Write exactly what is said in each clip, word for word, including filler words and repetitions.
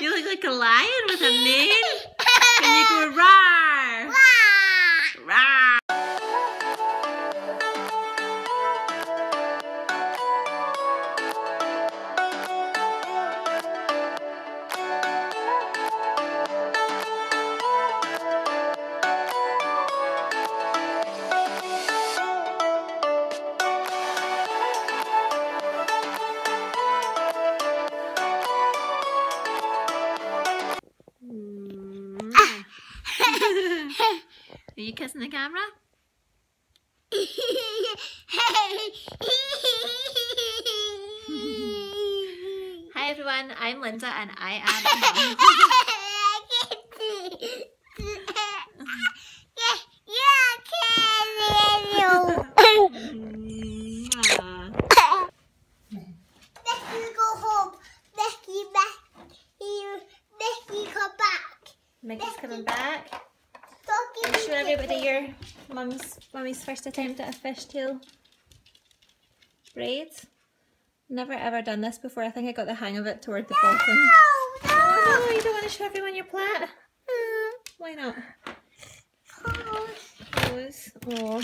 You look like a lion with a mane. And you go roar. Roar. Roar. Are you kissing the camera? Hi everyone, I'm Linda and I am a mom. Becky go home. Becky back. Becky come back. Mickey's coming back. Show everybody your mum's mummy's first attempt at a fishtail braid. Never ever done this before. I think I got the hang of it toward the no, bottom. No. Oh no, you don't want to show everyone your plait. Mm. Why not? Close. Close. Oh.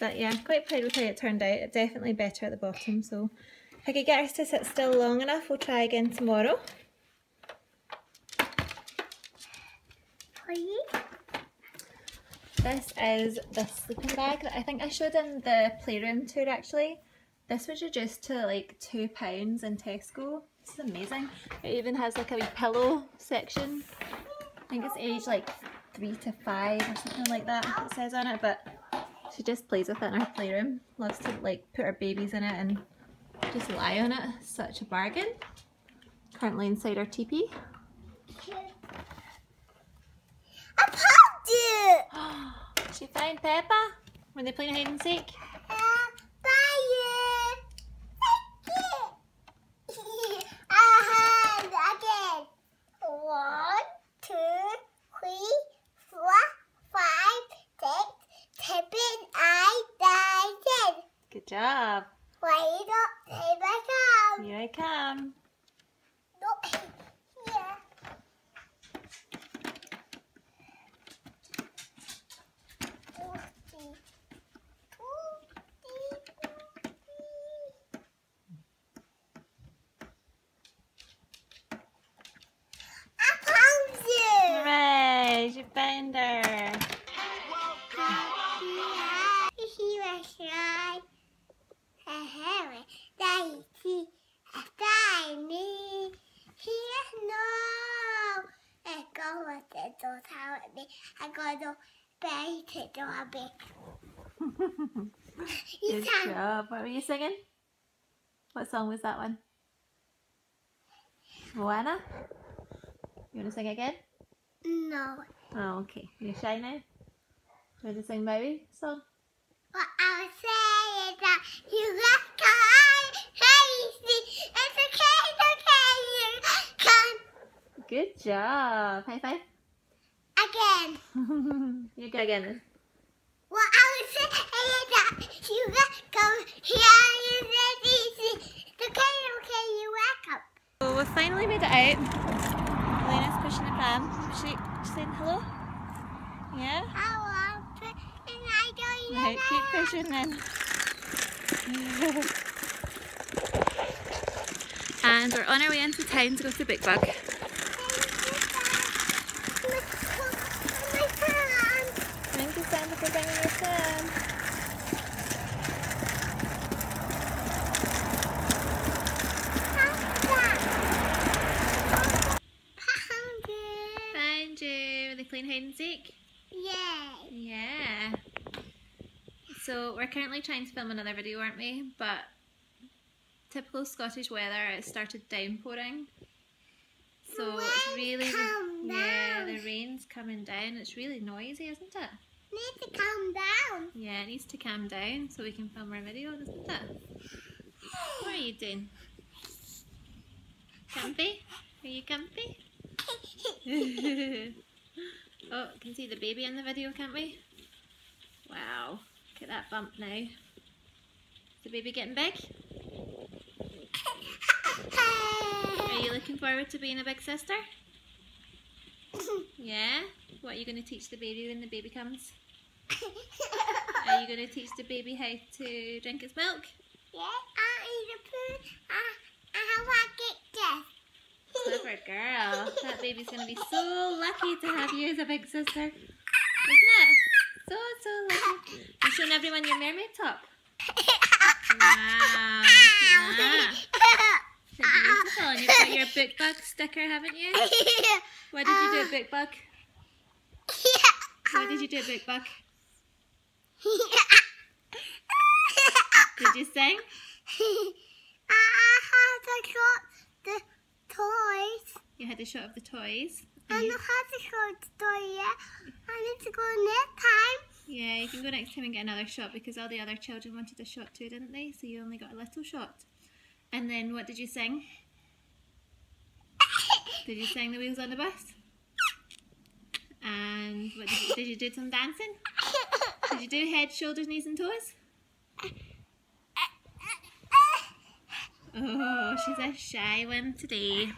But yeah, I'm quite proud with how it turned out. It's definitely better at the bottom. So if I could get her to sit still long enough, we'll try again tomorrow. Please. This is the sleeping bag that I think I showed in the playroom tour actually. This was reduced to like two pounds in Tesco. This is amazing. It even has like a wee pillow section. I think it's aged like three to five or something like that it says on it, but she just plays with it in her playroom. Loves to like put her babies in it and just lie on it. Such a bargain. Currently inside our teepee. Did you find Peppa? Were they playing hide and seek? Uh, fire! Thank you! I again. One, two, three, four, five, six, seven, eight, nine, ten. Good job. Why not? Here I come. Here I come. Nope. I got a very tickle a bit. Good job. What were you singing? What song was that one? Moana? You want to sing again? No. Oh, okay. You're shy now? You want to sing Maui song? What I was saying is that you left cry crazy. It's okay, it's okay, you come. Good job. High five. Again. You go again. Well, I was saying that you go here, you ready? Okay, okay, you wake up. So we finally made it out. Elena's pushing the pram. She, she's saying hello. Yeah. Hello. And I don't even right, keep pushing then. And we're on our way into town to go to Bookbug. Yeah. So we're currently trying to film another video, aren't we? But typical Scottish weather, it started downpouring. So the it's really the, yeah, the rain's coming down. It's really noisy, isn't it? It needs to calm down. Yeah, it needs to calm down so we can film our video, doesn't it? What are you doing? Comfy? Are you comfy? Oh, we can see the baby in the video, can't we? Wow, look at that bump now. Is the baby getting big? Are Are you looking forward to being a big sister? Yeah? What are you going to teach the baby when the baby comes? Are you going to teach the baby how to drink its milk? Yeah, I eat a poo. I have a good girl. That baby's going to be so lucky to have you as a big sister. Isn't it? So, so lucky. You're showing everyone your mermaid top. Wow. Yeah. Beautiful. And you've got your Bookbug sticker, haven't you? What did you do at Bookbug? What did you do at Bookbug? Did you sing? I had a shot of the toys. You had a shot of the toys? And you... I had a shot of the toys, yeah. I need to go next time. Yeah, you can go next time and get another shot because all the other children wanted a shot too, didn't they? So you only got a little shot. And then what did you sing? Did you sing The Wheels on the Bus? And what did, you, did you do some dancing? Did you do head, shoulders, knees and toes? Oh, she's a shy one today.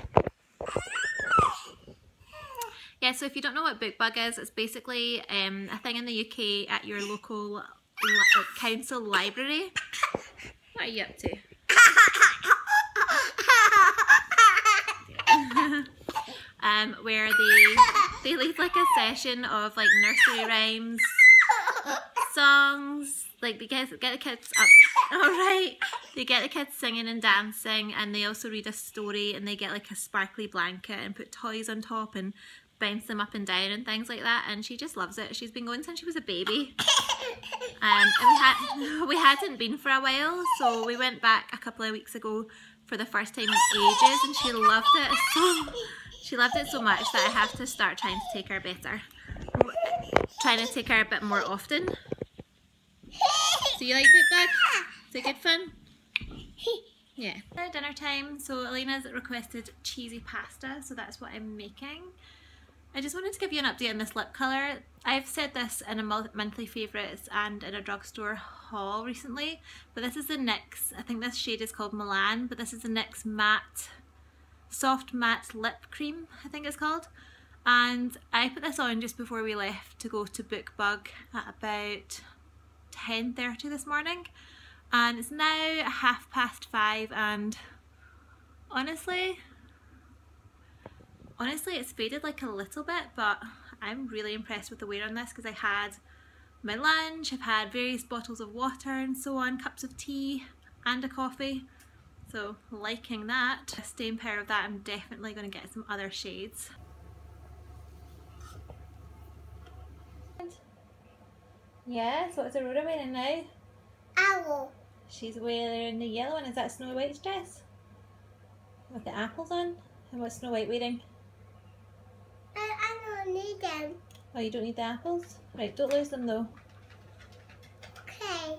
Yeah, so if you don't know what Bookbug is, it's basically um, a thing in the U K at your local li council library. What are you up to? um, where they, they leave like a session of like nursery rhymes, songs, like they get, get the kids up. Alright, they get the kids singing and dancing, and they also read a story, and they get like a sparkly blanket and put toys on top and bounce them up and down and things like that, and she just loves it. She's been going since she was a baby. Um, and we, had, we hadn't been for a while, so we went back a couple of weeks ago for the first time in ages, and she loved it so, she loved it so much that I have to start trying to take her better. Trying to take her a bit more often. So you like Bookbug? Is it good fun? Yeah. Dinner time, so Elena's requested cheesy pasta, so that's what I'm making. I just wanted to give you an update on this lip colour. I've said this in a monthly favourites and in a drugstore haul recently, but this is the N Y X, I think this shade is called Milan, but this is the N Y X Matte, Soft Matte Lip Cream, I think it's called. And I put this on just before we left to go to Bookbug at about ten thirty this morning, and it's now half past five, and honestly honestly it's faded like a little bit, but I'm really impressed with the wear on this because I had my lunch, I've had various bottles of water and so on, cups of tea and a coffee, so liking that. A stain pair of that, I'm definitely going to get some other shades. Yes, what's Aurora wearing now? Owl. She's wearing the yellow one. Is that Snow White's dress? With the apples on? And what's Snow White wearing? I, I don't need them. Oh, you don't need the apples? Right, don't lose them though. Okay.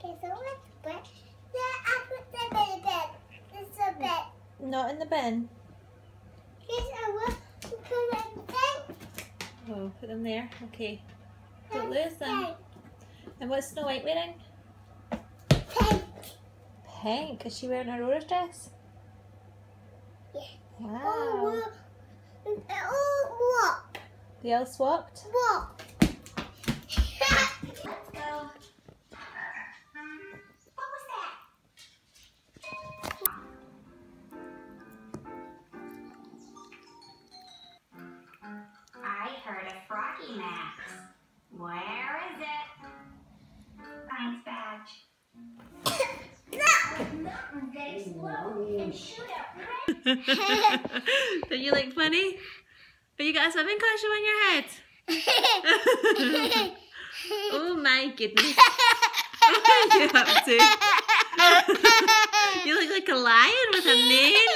Okay, so what's the bit? Yeah, I put them in the bin. It's a bin. Not in the bin? Yes, I will. Because I'm Oh, put them there. Okay. Don't lose them. And what's Snow White wearing? Pink. Pink? Is she wearing Aurora's dress? Yeah. Wow. Oh, well, they all swapped. They all swapped? Swapped. Let's go. Max, where is it? Thanks, Badge. No! Mountains that explode and shoot out rain. Don't you look funny? But you got a swimming costume on your head. Oh my goodness. What are you up to? You look like a lion with a mane.